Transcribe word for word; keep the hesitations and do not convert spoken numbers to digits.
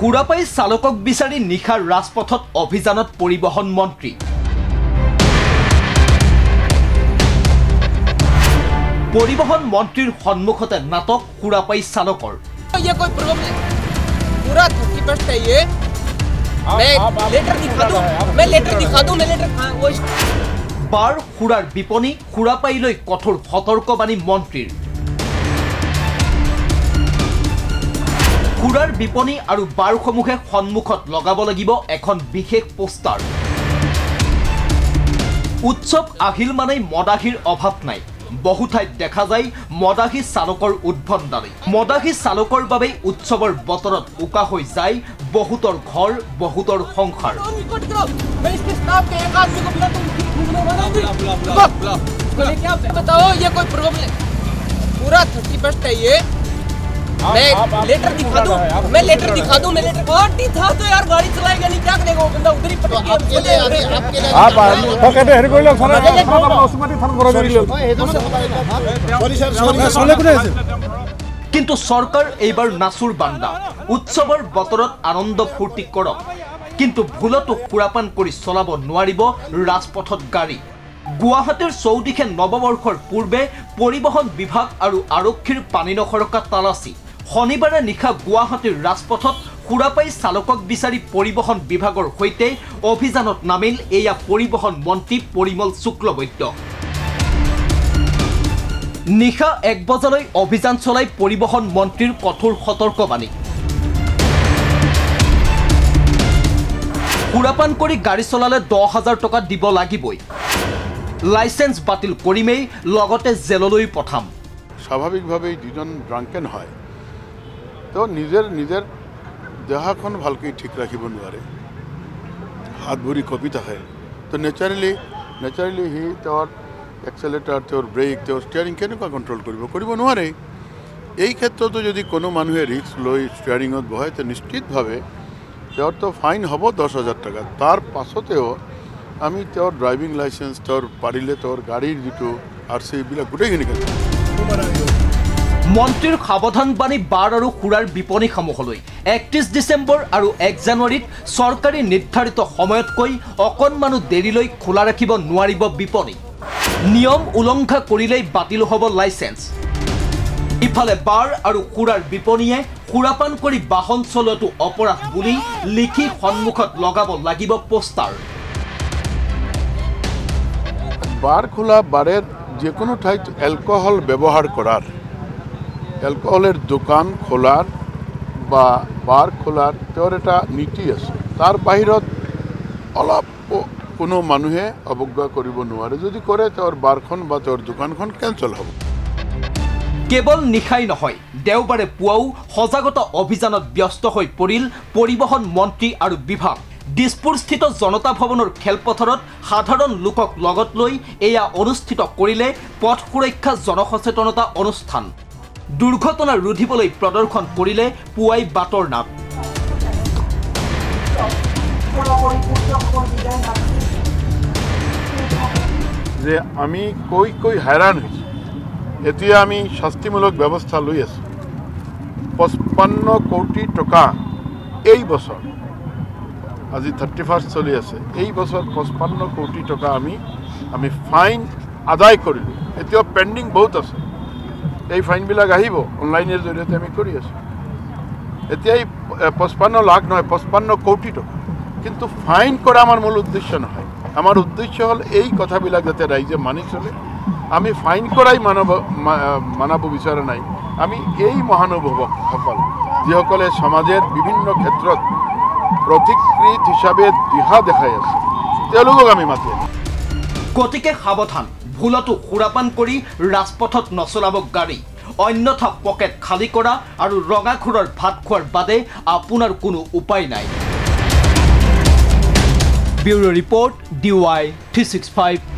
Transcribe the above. সুৰাপাই চালকক বিচাৰি নিশাৰ ৰাজপথত অভিযানত পৰিবহন মন্ত্ৰী পৰিবহন মন্ত্ৰীৰ সন্মুখতে নাটক সুৰাপাই চালকৰ ইয়া কোই প্ৰব্লেম পুৰা টুকি পৰতে ইয়ে মই লেটাৰ দিখা দু মই লেটাৰ দিখা দু মই লেটাৰ বাৰ সুৰাৰ বিপণী সুৰাপাই লৈ কঠোৰ সতৰ্কবাণী মন্ত্ৰীৰ Kurar Biponi আৰু বাৰসমূহে সন্মুখত লগাব লাগিব এখন বিশেষ পোষ্টাৰ উৎসৱ আহিল মানে মদাহীৰ অভাৱ নাই বহু ঠাইত দেখা যায় মদাহী চালকৰ উদ্ভণ্ডালি মদাহী চালকৰ বাবে উৎসৱৰ বতৰত উকা হৈ যায় বহুতৰ ঘৰ বহুতৰ সংসাৰ मैं लेटर दिखा दूं मैं लेटर दिखा दूं मैं लेटर पार्टी था तो यार गाड़ी चलाएगा नहीं क्या करेगा वो बंदा उधर ही पटक आपके लिए आपके लिए आप तो कहते हैं कोई लोग थाना थाना उस्मानी थाना बोरा बोरी लोग सॉरी सर सॉरी सॉरी कुछ ऐसे किंतु सरकार एक बार नासुर बंदा उत्सवर बतरत आनंद फूटी करो किंतु भूला तो कुरापन कोरी सोलाबो नुआरीबो राजपथत गाड़ी গুৱাহাটীৰ চৌদিশে নৱবৰ্ষৰ পূৰ্বে পৰিবহন বিভাগ আৰু আৰক্ষীৰ পানী নখৰকা তালাচী শনিবাৰে নিশা গুৱাহাটীৰ ৰাজপথত সুৰাপাই চালকক বিচাৰি পৰিবহন বিভাগৰ হৈতে অভিযানত নামিল এয়া পৰিবহন মন্ত্ৰী পৰিমল শুক্লবৈদ্য নিশা এক বজালৈ অভিযান চলাই পৰিবহন মন্ত্ৰীৰ কঠোৰ সতৰ্কবাণী সুৰাপান কৰি গাড়ী চলালে দহ হাজাৰ টকা দিব লাগিবই License batil korimei logote zeloloi potham. Shabhabikbhabei duijon drunken hoy. To nijer nijer dehakhon bhalkoi thik rakhibo nware. Hath bhori kopi thake. To naturally naturally he tor accelerator tor brake tor steering keneka control koribo koribo nware. Ei khetrote to jodi kono manuhe risk loi steering ot bohe to nishchitbhabe tor to fine hobo দহ হাজাৰ taka. Tar pasoteo আমি তোর driving licence তোর পারিলে তোর গাড়ির দুটো আর সেইবিলা গুটেই গনি গল মন্ত্রীৰ সাবধান বাণী বাৰ আৰু কুৰাৰ বিপণী সমূহলৈ একত্ৰিশ ডিচেম্বৰ আৰু এক জানুৱাৰীত চৰকাৰী নিৰ্ধাৰিত সময়ত কৈ অকণমানো দেৰিলৈ খোলা ৰাখিব নোৱাৰিব বিপণী নিয়ম উলংঘা কৰিলেই বাতিল হ'ব লাইসেন্স ইফালে বাৰ আৰু কুৰাৰ বিপণীয়ে কুৰাপান কৰি বাহন চলোৱাটো অপৰাধ বুলি লিখি সন্মুখত লগাব লাগিব পোষ্টাৰ বার খোলা বারের যে কোনো ঠাইত অ্যালকোহল ব্যবহার করার অ্যালকোহলের দোকান খোলার বা বার খোলার তোর এটা নীতি আছে তার বাহিরত অলপ কোনো মানুহে অবজ্ঞা করিব নোৱাৰে যদি কৰে তোর বারখন বা তোর দোকানখন ক্যান্সেল হ'ব কেবল নিখাই নহয় দেওবাৰে পুৱাও সজাগতা অভিযানত ব্যস্ত হৈ পৰিল পৰিবহন মন্ত্ৰী আৰু বিভাগ দিসপুরস্থিত জনতা ভবনৰ খেলপথাৰত সাধাৰণ লোকক লগত লৈ এয়া অনুষ্ঠিত কৰিলে পথ সুৰক্ষা জনসচেতনতা অনুষ্ঠান দুৰ্ঘটনা ৰুধিবলৈ প্ৰদৰ্শন কৰিলে পুৱাই বাটৰ নাম যে আমি কৈ কৈ হাৰান হৈছি এতিয়া আমি শাস্তিমূলক ব্যৱস্থা লৈ আছো পঁচপন্ন কোটি টকা এই বছৰ আজি থাৰ্টি ফাৰ্ষ্ট চলি আছে এই বছৰ পঁচপন্ন কোটি টকা আমি আমি ফাইন আদায় কৰিলো এতিয়া পেন্ডিং বহুত আছে এই ফাইন বিল আহিব অনলাইনৰ জৰিয়তে আমি কৰি আছো এতিয়া পঁচপন্ন লাখ নহয় পঁচপন্ন কোটি টকা কিন্তু ফাইন কৰা আমাৰ মূল উদ্দেশ্য নহয় আমাৰ উদ্দেশ্য হল এই কথা বিলাক যাতে ৰাইজে মানি চলে আমি ফাইন কৰাই মানব মানাব বিচাৰ নাই আমি এই মহানুভৱক সকল যিসকলে সমাজৰ বিভিন্ন ক্ষেত্ৰত प्रतिक्रिया हिसाबे दिहा देखाय আছে তেলুগুক আমি মাতে গতিকে সাবধান ভুলটো খুৰাপান কৰি ৰাজপথত নচলাব গাড়ী অন্যথা পকেট খালি কৰা আৰু ৰঙা খুৰৰ ভাত খোৱাৰ বাদে আপোনাৰ কোনো উপায় নাই bureau report D Y three six five